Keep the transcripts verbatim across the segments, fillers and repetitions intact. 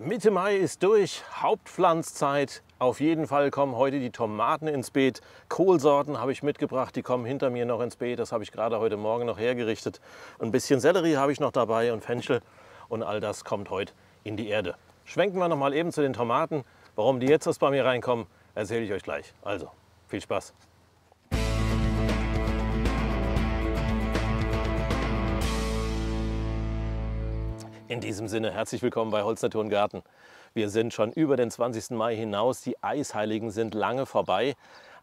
Mitte Mai ist durch, Hauptpflanzzeit. Auf jeden Fall kommen heute die Tomaten ins Beet. Kohlsorten habe ich mitgebracht, die kommen hinter mir noch ins Beet. Das habe ich gerade heute Morgen noch hergerichtet. Ein bisschen Sellerie habe ich noch dabei und Fenchel. Und all das kommt heute in die Erde. Schwenken wir noch mal eben zu den Tomaten. Warum die jetzt erst bei mir reinkommen, erzähle ich euch gleich. Also, viel Spaß. In diesem Sinne, herzlich willkommen bei Holz, Natur und Garten. Wir sind schon über den zwanzigsten Mai hinaus. Die Eisheiligen sind lange vorbei.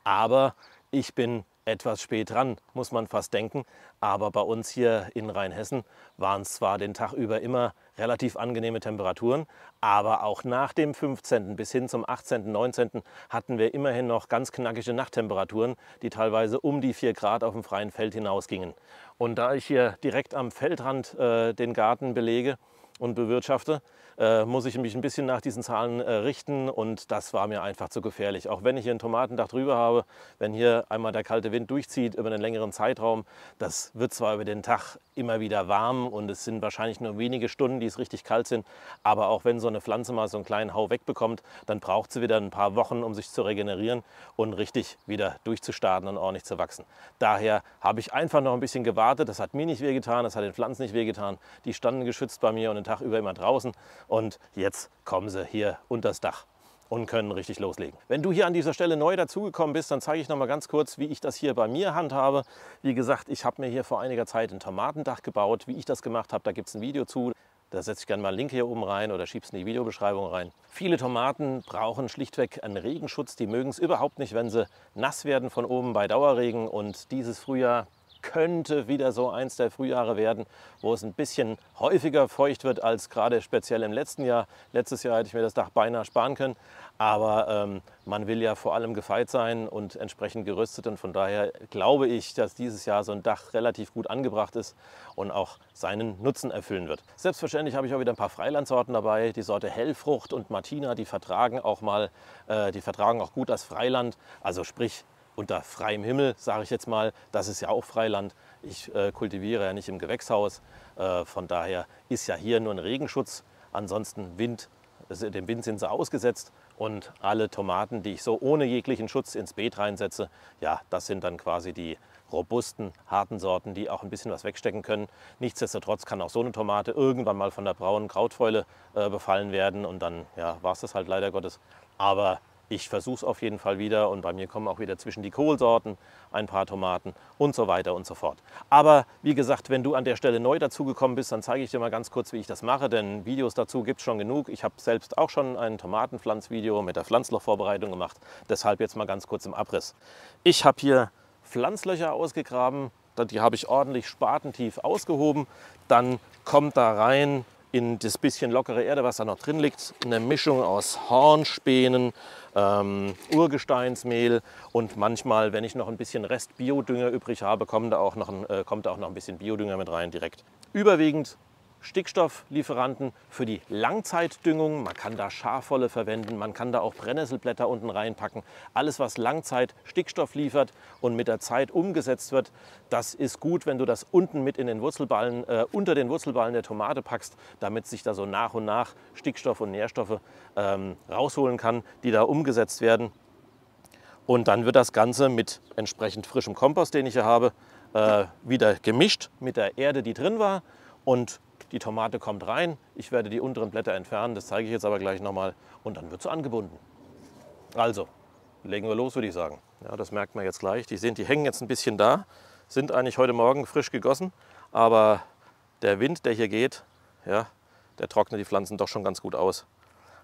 Aber ich bin etwas spät dran, muss man fast denken. Aber bei uns hier in Rheinhessen waren es zwar den Tag über immer relativ angenehme Temperaturen, aber auch nach dem fünfzehnten bis hin zum achtzehnten, neunzehnten hatten wir immerhin noch ganz knackige Nachttemperaturen, die teilweise um die vier Grad auf dem freien Feld hinausgingen. Und da ich hier direkt am Feldrand äh, den Garten belege und bewirtschafte, äh, muss ich mich ein bisschen nach diesen Zahlen äh, richten, und das war mir einfach zu gefährlich. Auch wenn ich hier ein Tomatendach drüber habe, wenn hier einmal der kalte Wind durchzieht über einen längeren Zeitraum, das wird zwar über den Tag immer wieder warm und es sind wahrscheinlich nur wenige Stunden, die es richtig kalt sind, aber auch wenn so eine Pflanze mal so einen kleinen Hau wegbekommt, dann braucht sie wieder ein paar Wochen, um sich zu regenerieren und richtig wieder durchzustarten und ordentlich zu wachsen. Daher habe ich einfach noch ein bisschen gewartet, das hat mir nicht wehgetan, das hat den Pflanzen nicht wehgetan, die standen geschützt bei mir und Tag über immer draußen, und jetzt kommen sie hier unters Dach und können richtig loslegen. Wenn du hier an dieser Stelle neu dazugekommen bist, dann zeige ich noch mal ganz kurz, wie ich das hier bei mir handhabe. Wie gesagt, ich habe mir hier vor einiger Zeit ein Tomatendach gebaut. Wie ich das gemacht habe, da gibt es ein Video zu. Da setze ich gerne mal einen Link hier oben rein oder schieb's in die Videobeschreibung rein. Viele Tomaten brauchen schlichtweg einen Regenschutz. Die mögen es überhaupt nicht, wenn sie nass werden von oben bei Dauerregen, und dieses Frühjahr könnte wieder so eins der Frühjahre werden, wo es ein bisschen häufiger feucht wird als gerade speziell im letzten Jahr. Letztes Jahr hätte ich mir das Dach beinahe sparen können, aber ähm, man will ja vor allem gefeit sein und entsprechend gerüstet, und von daher glaube ich, dass dieses Jahr so ein Dach relativ gut angebracht ist und auch seinen Nutzen erfüllen wird. Selbstverständlich habe ich auch wieder ein paar Freilandsorten dabei. Die Sorte Hellfrucht und Martina, die vertragen auch mal, äh, die vertragen auch gut das Freiland, also sprich unter freiem Himmel, sage ich jetzt mal. Das ist ja auch Freiland. Ich äh, kultiviere ja nicht im Gewächshaus. Äh, von daher ist ja hier nur ein Regenschutz. Ansonsten Wind, also dem Wind sind sie ausgesetzt. Und alle Tomaten, die ich so ohne jeglichen Schutz ins Beet reinsetze, ja, das sind dann quasi die robusten, harten Sorten, die auch ein bisschen was wegstecken können. Nichtsdestotrotz kann auch so eine Tomate irgendwann mal von der braunen Krautfäule äh, befallen werden. Und dann ja, war es das halt leider Gottes. Aber ich versuche es auf jeden Fall wieder, und bei mir kommen auch wieder zwischen die Kohlsorten ein paar Tomaten und so weiter und so fort. Aber wie gesagt, wenn du an der Stelle neu dazugekommen bist, dann zeige ich dir mal ganz kurz, wie ich das mache, denn Videos dazu gibt es schon genug. Ich habe selbst auch schon ein Tomatenpflanzvideo mit der Pflanzlochvorbereitung gemacht, deshalb jetzt mal ganz kurz im Abriss. Ich habe hier Pflanzlöcher ausgegraben, die habe ich ordentlich spatentief ausgehoben, dann kommt da rein in das bisschen lockere Erde, was da noch drin liegt, eine Mischung aus Hornspänen, ähm, Urgesteinsmehl, und manchmal, wenn ich noch ein bisschen Rest Biodünger übrig habe, kommt da auch noch ein, äh, kommt da auch noch ein bisschen Biodünger mit rein direkt. Überwiegend Stickstofflieferanten für die Langzeitdüngung. Man kann da Schafwolle verwenden, man kann da auch Brennnesselblätter unten reinpacken. Alles, was Langzeit Stickstoff liefert und mit der Zeit umgesetzt wird, das ist gut, wenn du das unten mit in den Wurzelballen, äh, unter den Wurzelballen der Tomate packst, damit sich da so nach und nach Stickstoff und Nährstoffe ähm, rausholen kann, die da umgesetzt werden. Und dann wird das Ganze mit entsprechend frischem Kompost, den ich hier habe, äh, wieder gemischt mit der Erde, die drin war. Und die Tomate kommt rein, ich werde die unteren Blätter entfernen, das zeige ich jetzt aber gleich nochmal, und dann wird sie angebunden. Also, legen wir los, würde ich sagen. Ja, das merkt man jetzt gleich, die sind, die hängen jetzt ein bisschen da, sind eigentlich heute Morgen frisch gegossen, aber der Wind, der hier geht, ja, der trocknet die Pflanzen doch schon ganz gut aus.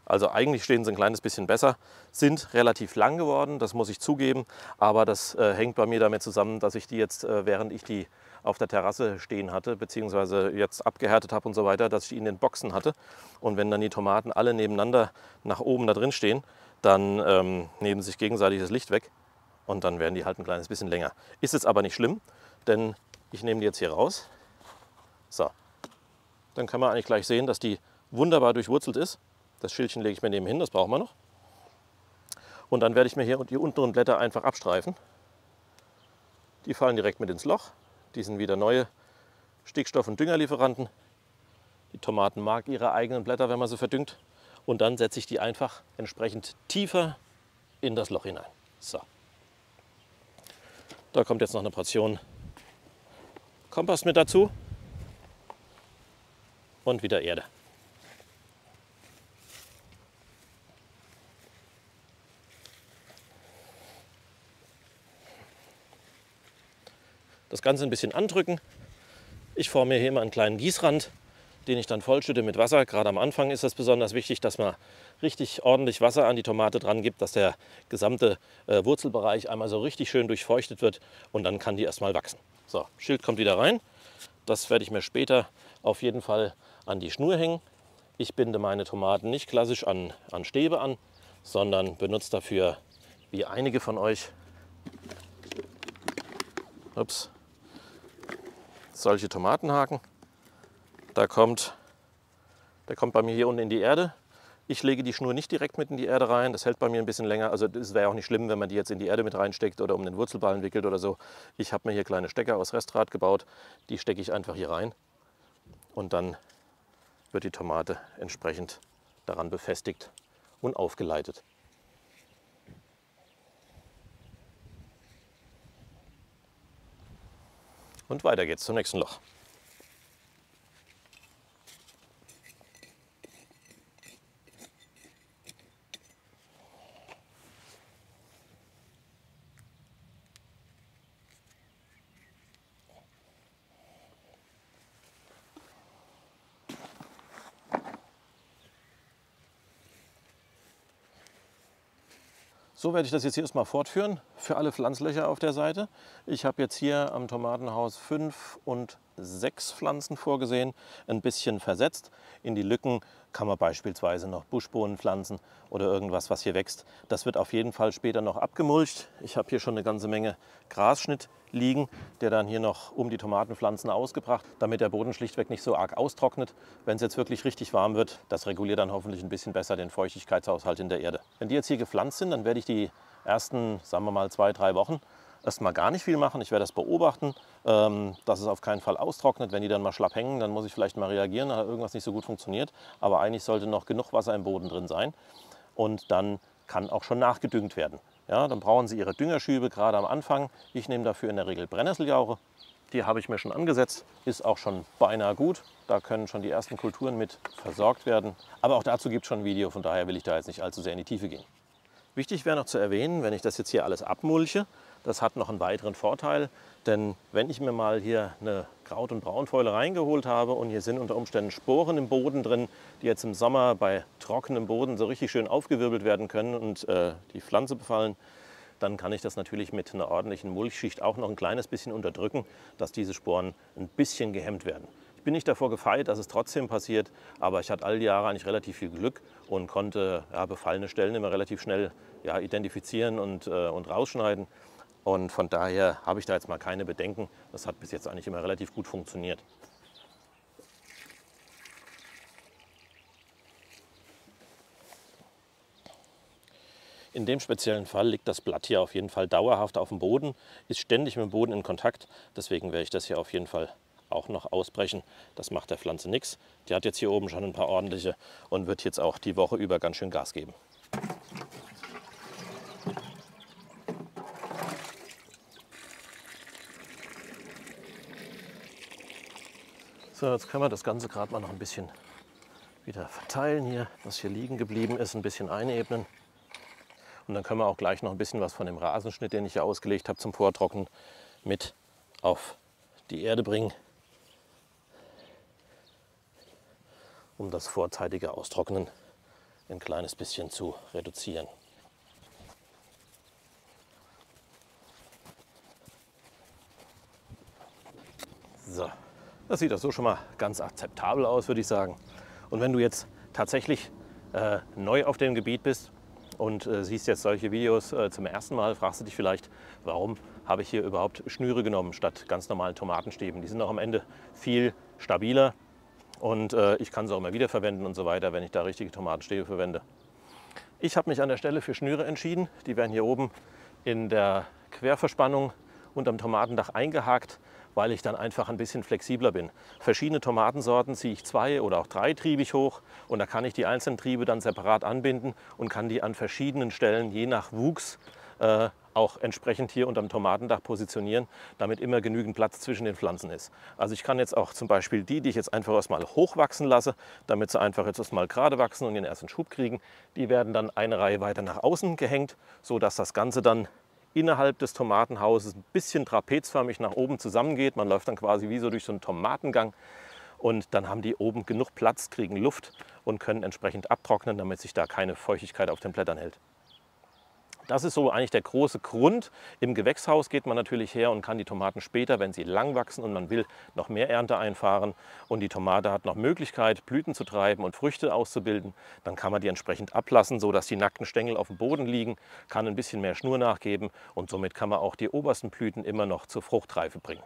Also eigentlich stehen sie ein kleines bisschen besser, sind relativ lang geworden, das muss ich zugeben, aber das äh, hängt bei mir damit zusammen, dass ich die jetzt, äh, während ich die auf der Terrasse stehen hatte, beziehungsweise jetzt abgehärtet habe und so weiter, dass ich die in den Boxen hatte. Und wenn dann die Tomaten alle nebeneinander nach oben da drin stehen, dann ähm, nehmen sich gegenseitig das Licht weg und dann werden die halt ein kleines bisschen länger. Ist jetzt aber nicht schlimm, denn ich nehme die jetzt hier raus. So, dann kann man eigentlich gleich sehen, dass die wunderbar durchwurzelt ist. Das Schildchen lege ich mir nebenhin, das brauchen wir noch. Und dann werde ich mir hier die unteren Blätter einfach abstreifen. Die fallen direkt mit ins Loch. Die sind wieder neue Stickstoff- und Düngerlieferanten. Die Tomaten mag ihre eigenen Blätter, wenn man sie verdüngt. und dann setze ich die einfach entsprechend tiefer in das Loch hinein. So. Da kommt jetzt noch eine Portion Kompost mit dazu und wieder Erde. Das Ganze ein bisschen andrücken. Ich forme hier immer einen kleinen Gießrand, den ich dann vollschütte mit Wasser. Gerade am Anfang ist es besonders wichtig, dass man richtig ordentlich Wasser an die Tomate dran gibt, dass der gesamte äh, Wurzelbereich einmal so richtig schön durchfeuchtet wird und dann kann die erstmal wachsen. So, Schild kommt wieder rein. Das werde ich mir später auf jeden Fall an die Schnur hängen. Ich binde meine Tomaten nicht klassisch an, an Stäbe an, sondern benutze dafür, wie einige von euch, ups, solche Tomatenhaken. Da kommt, der kommt bei mir hier unten in die Erde. Ich lege die Schnur nicht direkt mit in die Erde rein. Das hält bei mir ein bisschen länger. Also es wäre auch nicht schlimm, wenn man die jetzt in die Erde mit reinsteckt oder um den Wurzelballen wickelt oder so. Ich habe mir hier kleine Stecker aus Restdraht gebaut. Die stecke ich einfach hier rein. Und dann wird die Tomate entsprechend daran befestigt und aufgeleitet. Und weiter geht's zum nächsten Loch. So werde ich das jetzt hier erstmal fortführen für alle Pflanzlöcher auf der Seite. Ich habe jetzt hier am Tomatenhaus fünf und sechs Pflanzen vorgesehen, ein bisschen versetzt. In die Lücken kann man beispielsweise noch Buschbohnen pflanzen oder irgendwas, was hier wächst. Das wird auf jeden Fall später noch abgemulcht. Ich habe hier schon eine ganze Menge Grasschnitt liegen, der dann hier noch um die Tomatenpflanzen ausgebracht, damit der Boden schlichtweg nicht so arg austrocknet. Wenn es jetzt wirklich richtig warm wird, das reguliert dann hoffentlich ein bisschen besser den Feuchtigkeitshaushalt in der Erde. Wenn die jetzt hier gepflanzt sind, dann werde ich die ersten, sagen wir mal, zwei, drei Wochen erstmal gar nicht viel machen. Ich werde das beobachten, dass es auf keinen Fall austrocknet. Wenn die dann mal schlapp hängen, dann muss ich vielleicht mal reagieren, da hat irgendwas nicht so gut funktioniert. Aber eigentlich sollte noch genug Wasser im Boden drin sein und dann kann auch schon nachgedüngt werden. Ja, dann brauchen Sie Ihre Düngerschübe gerade am Anfang. Ich nehme dafür in der Regel Brennnesseljauche. Die habe ich mir schon angesetzt, ist auch schon beinahe gut. Da können schon die ersten Kulturen mit versorgt werden. Aber auch dazu gibt es schon ein Video, von daher will ich da jetzt nicht allzu sehr in die Tiefe gehen. Wichtig wäre noch zu erwähnen, wenn ich das jetzt hier alles abmulche, das hat noch einen weiteren Vorteil, denn wenn ich mir mal hier eine Kraut- und Braunfäule reingeholt habe und hier sind unter Umständen Sporen im Boden drin, die jetzt im Sommer bei trockenem Boden so richtig schön aufgewirbelt werden können und äh, die Pflanze befallen, dann kann ich das natürlich mit einer ordentlichen Mulchschicht auch noch ein kleines bisschen unterdrücken, dass diese Sporen ein bisschen gehemmt werden. Ich bin nicht davor gefeit, dass es trotzdem passiert, aber ich hatte all die Jahre eigentlich relativ viel Glück und konnte ja, befallene Stellen immer relativ schnell ja, identifizieren und, äh, und rausschneiden. Und von daher habe ich da jetzt mal keine Bedenken. Das hat bis jetzt eigentlich immer relativ gut funktioniert. In dem speziellen Fall liegt das Blatt hier auf jeden Fall dauerhaft auf dem Boden, ist ständig mit dem Boden in Kontakt. Deswegen werde ich das hier auf jeden Fall auch noch ausbrechen. Das macht der Pflanze nichts. Die hat jetzt hier oben schon ein paar ordentliche und wird jetzt auch die Woche über ganz schön Gas geben. So, jetzt können wir das Ganze gerade mal noch ein bisschen wieder verteilen hier, was hier liegen geblieben ist, ein bisschen einebnen. Und dann können wir auch gleich noch ein bisschen was von dem Rasenschnitt, den ich hier ausgelegt habe zum Vortrocknen, mit auf die Erde bringen, um das vorzeitige Austrocknen ein kleines bisschen zu reduzieren. So. Das sieht das so schon mal ganz akzeptabel aus, würde ich sagen. Und wenn du jetzt tatsächlich äh, neu auf dem Gebiet bist und äh, siehst jetzt solche Videos äh, zum ersten Mal, fragst du dich vielleicht, warum habe ich hier überhaupt Schnüre genommen statt ganz normalen Tomatenstäben. Die sind auch am Ende viel stabiler und äh, ich kann sie auch immer wieder verwenden und so weiter, wenn ich da richtige Tomatenstäbe verwende. Ich habe mich an der Stelle für Schnüre entschieden. Die werden hier oben in der Querverspannung unterm Tomatendach eingehakt, weil ich dann einfach ein bisschen flexibler bin. Verschiedene Tomatensorten ziehe ich zwei- oder auch dreitriebig hoch und da kann ich die einzelnen Triebe dann separat anbinden und kann die an verschiedenen Stellen je nach Wuchs äh, auch entsprechend hier unterm Tomatendach positionieren, damit immer genügend Platz zwischen den Pflanzen ist. Also ich kann jetzt auch zum Beispiel die, die ich jetzt einfach erstmal hochwachsen lasse, damit sie einfach jetzt erstmal gerade wachsen und den ersten Schub kriegen, die werden dann eine Reihe weiter nach außen gehängt, sodass das Ganze dann innerhalb des Tomatenhauses ein bisschen trapezförmig nach oben zusammengeht. Man läuft dann quasi wie so durch so einen Tomatengang und dann haben die oben genug Platz, kriegen Luft und können entsprechend abtrocknen, damit sich da keine Feuchtigkeit auf den Blättern hält. Das ist so eigentlich der große Grund. Im Gewächshaus geht man natürlich her und kann die Tomaten später, wenn sie lang wachsen und man will, noch mehr Ernte einfahren und die Tomate hat noch Möglichkeit, Blüten zu treiben und Früchte auszubilden, dann kann man die entsprechend ablassen, sodass die nackten Stängel auf dem Boden liegen, kann ein bisschen mehr Schnur nachgeben und somit kann man auch die obersten Blüten immer noch zur Fruchtreife bringen.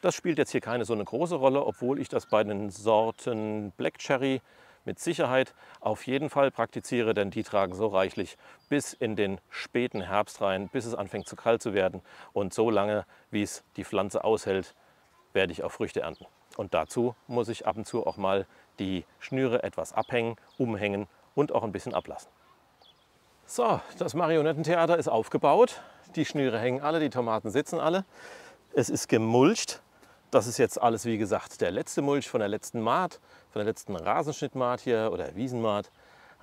Das spielt jetzt hier keine so eine große Rolle, obwohl ich das bei den Sorten Black Cherry mit Sicherheit auf jeden Fall praktiziere, denn die tragen so reichlich bis in den späten Herbst rein, bis es anfängt zu kalt zu werden. Und so lange, wie es die Pflanze aushält, werde ich auch Früchte ernten. Und dazu muss ich ab und zu auch mal die Schnüre etwas abhängen, umhängen und auch ein bisschen ablassen. So, das Marionettentheater ist aufgebaut. Die Schnüre hängen alle, die Tomaten sitzen alle. Es ist gemulcht. Das ist jetzt alles, wie gesagt, der letzte Mulch von der letzten Maat, von der letzten Rasenschnittmaat hier oder Wiesenmaat.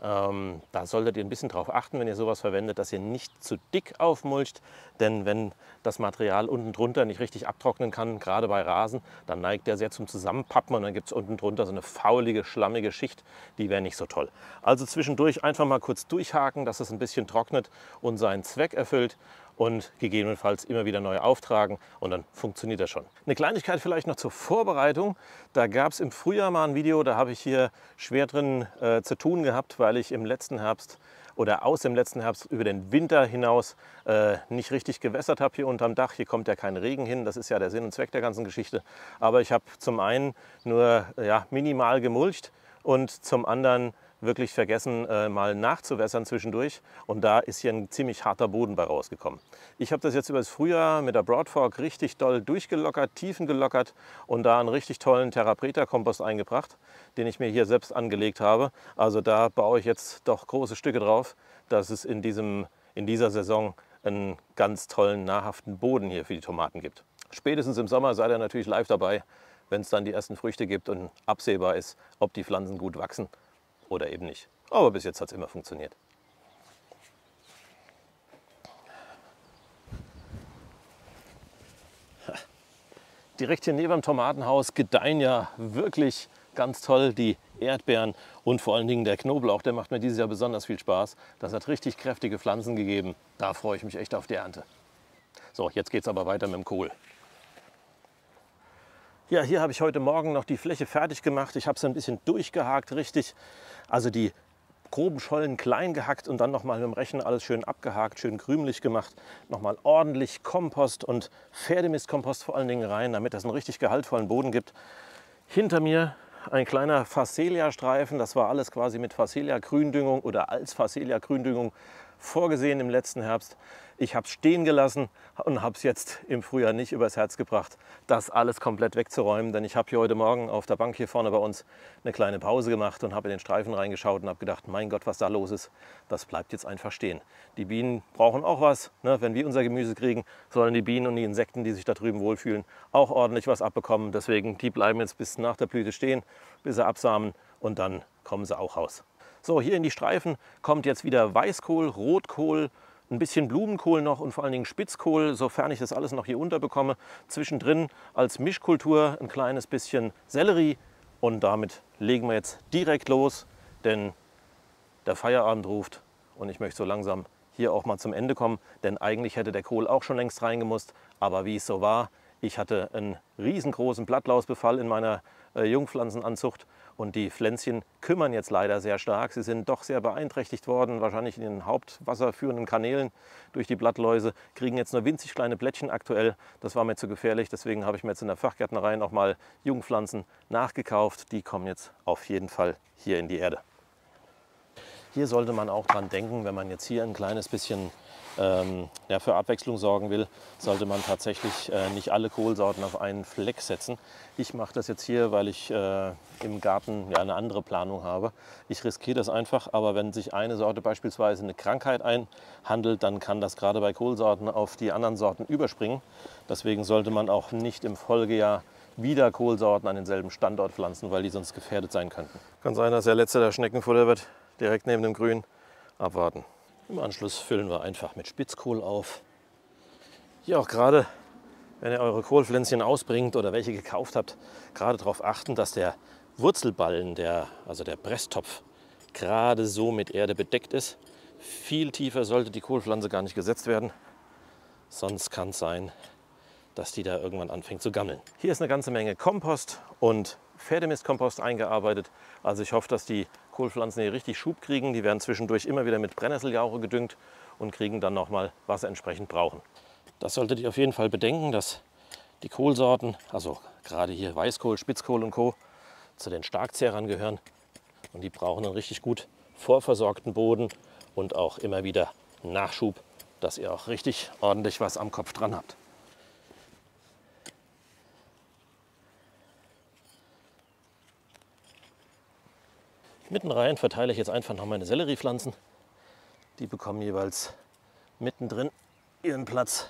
Ähm, da solltet ihr ein bisschen drauf achten, wenn ihr sowas verwendet, dass ihr nicht zu dick aufmulcht. Denn wenn das Material unten drunter nicht richtig abtrocknen kann, gerade bei Rasen, dann neigt der sehr zum Zusammenpappen und dann gibt es unten drunter so eine faulige, schlammige Schicht. Die wäre nicht so toll. Also zwischendurch einfach mal kurz durchhaken, dass es ein bisschen trocknet und seinen Zweck erfüllt. Und gegebenenfalls immer wieder neu auftragen und dann funktioniert das schon. Eine Kleinigkeit vielleicht noch zur Vorbereitung. Da gab es im Frühjahr mal ein Video, da habe ich hier schwer drin äh, zu tun gehabt, weil ich im letzten Herbst oder aus dem letzten Herbst über den Winter hinaus äh, nicht richtig gewässert habe hier unterm Dach. Hier kommt ja kein Regen hin, das ist ja der Sinn und Zweck der ganzen Geschichte. Aber ich habe zum einen nur ja, minimal gemulcht und zum anderen wirklich vergessen, äh, mal nachzuwässern zwischendurch und da ist hier ein ziemlich harter Boden bei rausgekommen. Ich habe das jetzt über das Frühjahr mit der Broadfork richtig doll durchgelockert, tiefen gelockert und da einen richtig tollen Terrapreta-Kompost eingebracht, den ich mir hier selbst angelegt habe. Also da baue ich jetzt doch große Stücke drauf, dass es in, diesem, in dieser Saison einen ganz tollen, nahrhaften Boden hier für die Tomaten gibt. Spätestens im Sommer seid ihr natürlich live dabei, wenn es dann die ersten Früchte gibt und absehbar ist, ob die Pflanzen gut wachsen oder eben nicht. Aber bis jetzt hat es immer funktioniert. Direkt hier neben dem Tomatenhaus gedeihen ja wirklich ganz toll die Erdbeeren und vor allen Dingen der Knoblauch, der macht mir dieses Jahr besonders viel Spaß. Das hat richtig kräftige Pflanzen gegeben. Da freue ich mich echt auf die Ernte. So, jetzt geht es aber weiter mit dem Kohl. Ja, hier habe ich heute Morgen noch die Fläche fertig gemacht. Ich habe es ein bisschen durchgehakt, richtig. Also die groben Schollen klein gehackt und dann nochmal mit dem Rechen alles schön abgehakt, schön krümelig gemacht. Nochmal ordentlich Kompost und Pferdemistkompost vor allen Dingen rein, damit das einen richtig gehaltvollen Boden gibt. Hinter mir ein kleiner Phacelia-Streifen. Das war alles quasi mit Phacelia-Gründüngung oder als Phacelia-Gründüngung vorgesehen im letzten Herbst. Ich habe es stehen gelassen und habe es jetzt im Frühjahr nicht übers Herz gebracht, das alles komplett wegzuräumen. Denn ich habe hier heute Morgen auf der Bank hier vorne bei uns eine kleine Pause gemacht und habe in den Streifen reingeschaut und habe gedacht, mein Gott, was da los ist, das bleibt jetzt einfach stehen. Die Bienen brauchen auch was. Ne? Wenn wir unser Gemüse kriegen, sollen die Bienen und die Insekten, die sich da drüben wohlfühlen, auch ordentlich was abbekommen. Deswegen, die bleiben jetzt bis nach der Blüte stehen, bis sie absamen und dann kommen sie auch raus. So, hier in die Streifen kommt jetzt wieder Weißkohl, Rotkohl, ein bisschen Blumenkohl noch und vor allen Dingen Spitzkohl, sofern ich das alles noch hier unterbekomme. Zwischendrin als Mischkultur ein kleines bisschen Sellerie und damit legen wir jetzt direkt los, denn der Feierabend ruft und ich möchte so langsam hier auch mal zum Ende kommen, denn eigentlich hätte der Kohl auch schon längst reingemusst, aber wie es so war, ich hatte einen riesengroßen Blattlausbefall in meiner äh, Jungpflanzenanzucht. Und die Pflänzchen kümmern jetzt leider sehr stark. Sie sind doch sehr beeinträchtigt worden, wahrscheinlich in den hauptwasserführenden Kanälen durch die Blattläuse. Kriegen jetzt nur winzig kleine Blättchen aktuell. Das war mir zu gefährlich, deswegen habe ich mir jetzt in der Fachgärtnerei noch mal Jungpflanzen nachgekauft. Die kommen jetzt auf jeden Fall hier in die Erde. Hier sollte man auch dran denken, wenn man jetzt hier ein kleines bisschen ähm, ja, für Abwechslung sorgen will, sollte man tatsächlich äh, nicht alle Kohlsorten auf einen Fleck setzen. Ich mache das jetzt hier, weil ich äh, im Garten ja, eine andere Planung habe. Ich riskiere das einfach, aber wenn sich eine Sorte beispielsweise eine Krankheit einhandelt, dann kann das gerade bei Kohlsorten auf die anderen Sorten überspringen. Deswegen sollte man auch nicht im Folgejahr wieder Kohlsorten an denselben Standort pflanzen, weil die sonst gefährdet sein könnten. Kann sein, dass der letzte der Schneckenfutter wird, direkt neben dem Grün. Abwarten. Im Anschluss füllen wir einfach mit Spitzkohl auf. Hier auch gerade, wenn ihr eure Kohlpflänzchen ausbringt oder welche gekauft habt, gerade darauf achten, dass der Wurzelballen, der, also der Presstopf, gerade so mit Erde bedeckt ist. Viel tiefer sollte die Kohlpflanze gar nicht gesetzt werden, sonst kann es sein, dass die da irgendwann anfängt zu gammeln. Hier ist eine ganze Menge Kompost und Pferdemistkompost eingearbeitet. Also ich hoffe, dass die Kohlpflanzen hier richtig Schub kriegen. Die werden zwischendurch immer wieder mit Brennnesseljauche gedüngt und kriegen dann nochmal, was sie entsprechend brauchen. Das solltet ihr auf jeden Fall bedenken, dass die Kohlsorten, also gerade hier Weißkohl, Spitzkohl und Co., zu den Starkzehrern gehören. Und die brauchen einen richtig gut vorversorgten Boden und auch immer wieder Nachschub, dass ihr auch richtig ordentlich was am Kopf dran habt. Mitten rein verteile ich jetzt einfach noch meine Selleriepflanzen. Die bekommen jeweils mittendrin ihren Platz.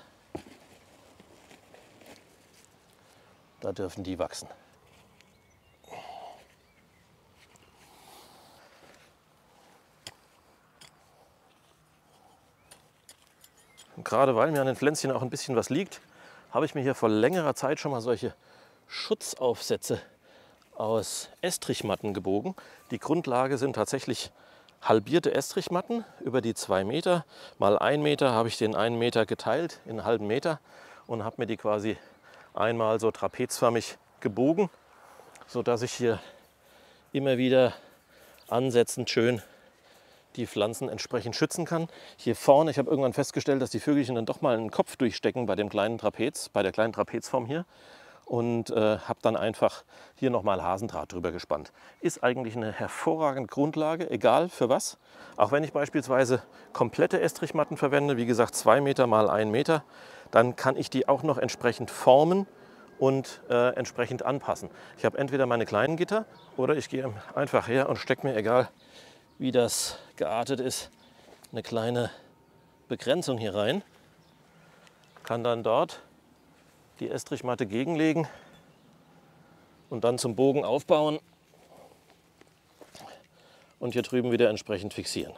Da dürfen die wachsen. Und gerade weil mir an den Pflänzchen auch ein bisschen was liegt, habe ich mir hier vor längerer Zeit schon mal solche Schutzaufsätze aus Estrichmatten gebogen. Die Grundlage sind tatsächlich halbierte Estrichmatten über die zwei Meter. Mal einen Meter habe ich den einen Meter geteilt in einen halben Meter und habe mir die quasi einmal so trapezförmig gebogen, sodass ich hier immer wieder ansetzend schön die Pflanzen entsprechend schützen kann. Hier vorne, ich habe irgendwann festgestellt, dass die Vögelchen dann doch mal einen Kopf durchstecken bei dem kleinen Trapez, bei der kleinen Trapezform hier. Und äh, habe dann einfach hier nochmal Hasendraht drüber gespannt. Ist eigentlich eine hervorragende Grundlage, egal für was. Auch wenn ich beispielsweise komplette Estrichmatten verwende, wie gesagt zwei Meter mal einen Meter, dann kann ich die auch noch entsprechend formen und äh, entsprechend anpassen. Ich habe entweder meine kleinen Gitter oder ich gehe einfach her und stecke mir, egal wie das geartet ist, eine kleine Begrenzung hier rein. Kann dann dort die Estrichmatte gegenlegen und dann zum Bogen aufbauen und hier drüben wieder entsprechend fixieren.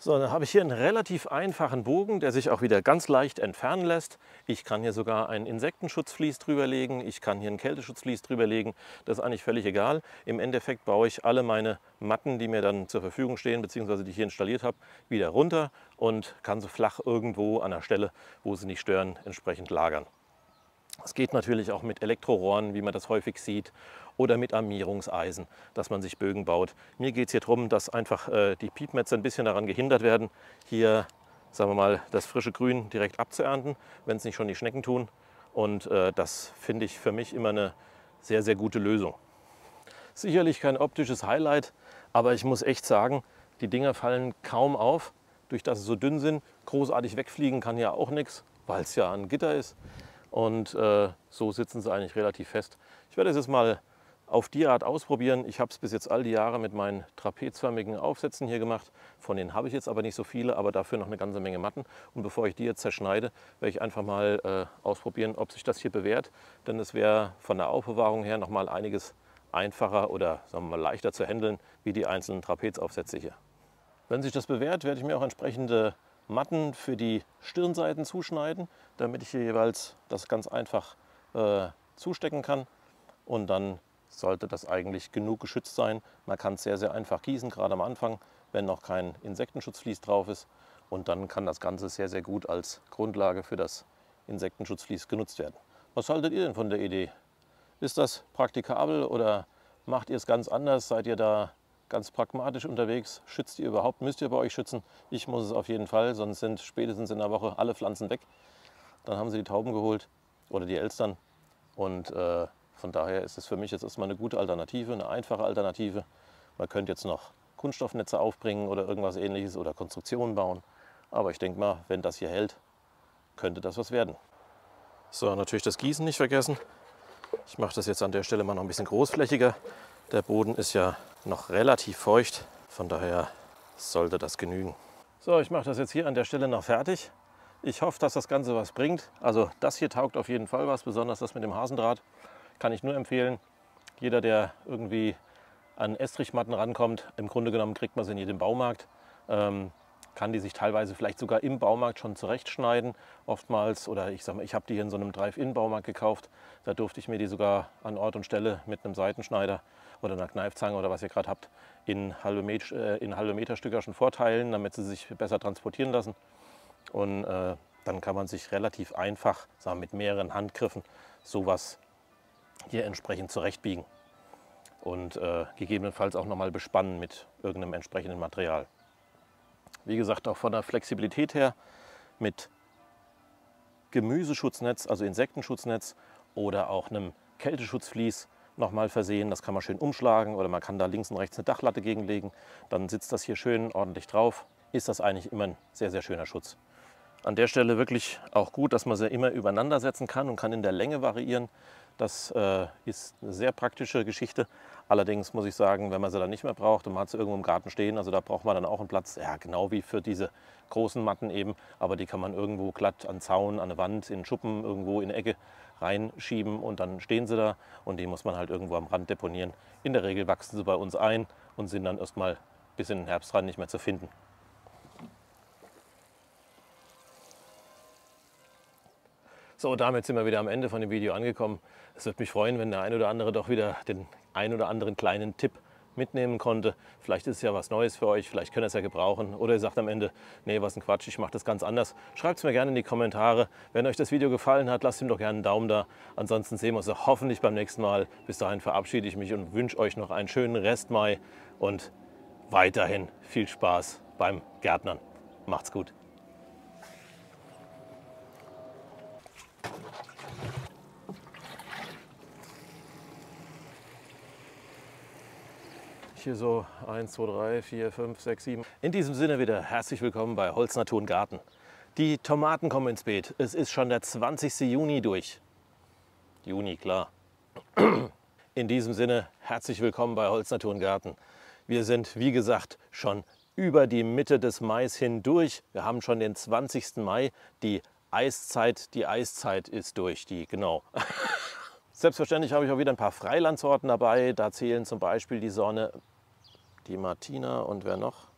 So, dann habe ich hier einen relativ einfachen Bogen, der sich auch wieder ganz leicht entfernen lässt. Ich kann hier sogar einen Insektenschutzvlies drüberlegen, ich kann hier einen Kälteschutzvlies drüberlegen, das ist eigentlich völlig egal. Im Endeffekt baue ich alle meine Matten, die mir dann zur Verfügung stehen, beziehungsweise die ich hier installiert habe, wieder runter und kann sie flach irgendwo an der Stelle, wo sie nicht stören, entsprechend lagern. Es geht natürlich auch mit Elektrorohren, wie man das häufig sieht, oder mit Armierungseisen, dass man sich Bögen baut. Mir geht es hier darum, dass einfach äh, die Piepmätze ein bisschen daran gehindert werden, hier, sagen wir mal, das frische Grün direkt abzuernten, wenn es nicht schon die Schnecken tun. Und äh, das finde ich für mich immer eine sehr, sehr gute Lösung. Sicherlich kein optisches Highlight, aber ich muss echt sagen, die Dinger fallen kaum auf, durch dass sie so dünn sind. Großartig wegfliegen kann ja auch nichts, weil es ja ein Gitter ist. Und äh, so sitzen sie eigentlich relativ fest. Ich werde es jetzt mal auf die Art ausprobieren. Ich habe es bis jetzt all die Jahre mit meinen trapezförmigen Aufsätzen hier gemacht. Von denen habe ich jetzt aber nicht so viele, aber dafür noch eine ganze Menge Matten. Und bevor ich die jetzt zerschneide, werde ich einfach mal äh, ausprobieren, ob sich das hier bewährt. Denn es wäre von der Aufbewahrung her noch mal einiges einfacher oder, sagen wir mal, leichter zu handeln, wie die einzelnen Trapezaufsätze hier. Wenn sich das bewährt, werde ich mir auch entsprechende Matten für die Stirnseiten zuschneiden, damit ich hier jeweils das ganz einfach äh, zustecken kann. Und dann sollte das eigentlich genug geschützt sein. Man kann es sehr, sehr einfach gießen, gerade am Anfang, wenn noch kein Insektenschutzvlies drauf ist. Und dann kann das Ganze sehr, sehr gut als Grundlage für das Insektenschutzvlies genutzt werden. Was haltet ihr denn von der Idee? Ist das praktikabel oder macht ihr es ganz anders? Seid ihr da ganz pragmatisch unterwegs? Schützt ihr überhaupt? Müsst ihr bei euch schützen? Ich muss es auf jeden Fall, sonst sind spätestens in der Woche alle Pflanzen weg. Dann haben sie die Tauben geholt oder die Elstern. Und äh, von daher ist es für mich jetzt erstmal eine gute Alternative, eine einfache Alternative. Man könnte jetzt noch Kunststoffnetze aufbringen oder irgendwas Ähnliches oder Konstruktionen bauen. Aber ich denke mal, wenn das hier hält, könnte das was werden. So, natürlich das Gießen nicht vergessen. Ich mache das jetzt an der Stelle mal noch ein bisschen großflächiger. Der Boden ist ja noch relativ feucht, von daher sollte das genügen. So, ich mache das jetzt hier an der Stelle noch fertig. Ich hoffe, dass das Ganze was bringt. Also das hier taugt auf jeden Fall was, besonders das mit dem Hasendraht. Kann ich nur empfehlen, jeder, der irgendwie an Estrichmatten rankommt, im Grunde genommen kriegt man sie in jedem Baumarkt. Ähm, kann die sich teilweise vielleicht sogar im Baumarkt schon zurechtschneiden, oftmals. Oder ich sag mal, ich habe die hier in so einem Drive-In-Baumarkt gekauft. Da durfte ich mir die sogar an Ort und Stelle mit einem Seitenschneider oder einer Kneifzange oder was ihr gerade habt, in halbe, Met äh, in halbe Meter Stücker schon vorteilen, damit sie sich besser transportieren lassen. Und äh, dann kann man sich relativ einfach, sagen wir, mit mehreren Handgriffen sowas hier entsprechend zurechtbiegen. Und äh, gegebenenfalls auch nochmal bespannen mit irgendeinem entsprechenden Material. Wie gesagt, auch von der Flexibilität her mit Gemüseschutznetz, also Insektenschutznetz oder auch einem Kälteschutzvlies nochmal versehen. Das kann man schön umschlagen oder man kann da links und rechts eine Dachlatte gegenlegen. Dann sitzt das hier schön ordentlich drauf. Ist das eigentlich immer ein sehr, sehr schöner Schutz. An der Stelle wirklich auch gut, dass man sie immer übereinander setzen kann und kann in der Länge variieren. Das äh, ist eine sehr praktische Geschichte. Allerdings muss ich sagen, wenn man sie dann nicht mehr braucht und man hat sie irgendwo im Garten stehen, also da braucht man dann auch einen Platz, ja, genau wie für diese großen Matten eben, aber die kann man irgendwo glatt an Zaun, an eine Wand, in Schuppen, irgendwo in eine Ecke reinschieben und dann stehen sie da und die muss man halt irgendwo am Rand deponieren. In der Regel wachsen sie bei uns ein und sind dann erstmal bis in den Herbst rein nicht mehr zu finden. So, damit sind wir wieder am Ende von dem Video angekommen. Es würde mich freuen, wenn der ein oder andere doch wieder den ein oder anderen kleinen Tipp mitnehmen konnte. Vielleicht ist es ja was Neues für euch, vielleicht könnt ihr es ja gebrauchen. Oder ihr sagt am Ende, nee, was ein Quatsch, ich mache das ganz anders. Schreibt es mir gerne in die Kommentare. Wenn euch das Video gefallen hat, lasst ihm doch gerne einen Daumen da. Ansonsten sehen wir uns ja hoffentlich beim nächsten Mal. Bis dahin verabschiede ich mich und wünsche euch noch einen schönen Rest Mai. Und weiterhin viel Spaß beim Gärtnern. Macht's gut. Hier so eins, zwei, drei, vier, fünf, sechs, sieben. In diesem Sinne wieder herzlich willkommen bei Holz, Natur und Garten. Die Tomaten kommen ins Beet. Es ist schon der zwanzigste Juni durch. Juni, klar. In diesem Sinne herzlich willkommen bei Holz, Natur und Garten. Wir sind, wie gesagt, schon über die Mitte des Mai hindurch. Wir haben schon den zwanzigsten Mai. Die Eiszeit, die Eiszeit ist durch. Die, genau. Selbstverständlich habe ich auch wieder ein paar Freilandsorten dabei. Da zählen zum Beispiel die Sonne, die Martina und wer noch?